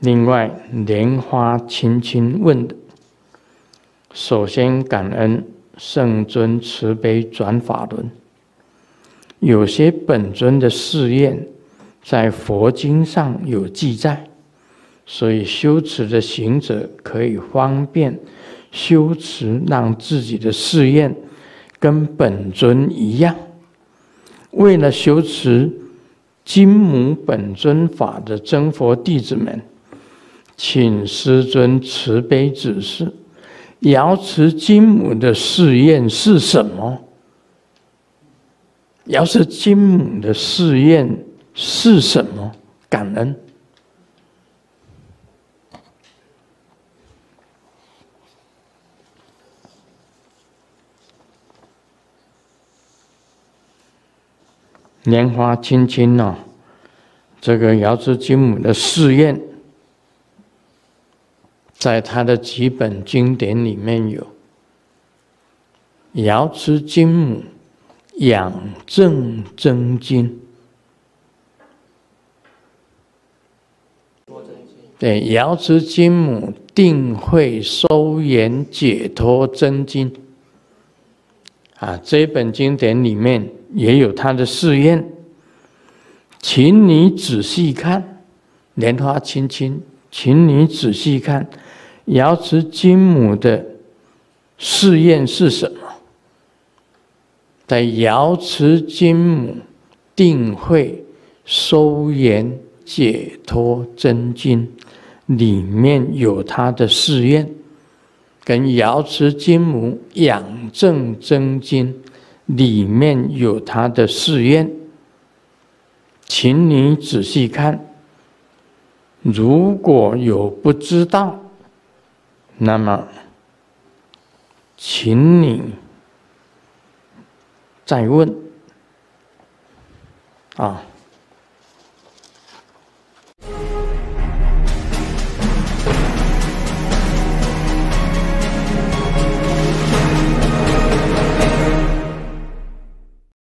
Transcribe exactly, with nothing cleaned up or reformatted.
另外，莲花清清问的，首先感恩圣尊慈悲转法轮。有些本尊的试验，在佛经上有记载，所以修持的行者可以方便修持，让自己的试验跟本尊一样。为了修持金母本尊法的真佛弟子们， 请师尊慈悲指示，瑶池金母的试验是什么？瑶池金母的试验是什么？感恩。莲花清清哦，这个瑶池金母的试验， 在他的几本经典里面有瑶池金母养正真经，对，瑶池金母定慧收研解脱真经啊，这本经典里面也有他的试验，请你仔细看，莲花清清，请你仔细看 瑶池金母的试验是什么？在瑶池金母定慧收研解脱真经里面有他的试验，跟瑶池金母养正真经里面有他的试验，请你仔细看。如果有不知道， 那么，请你再问啊。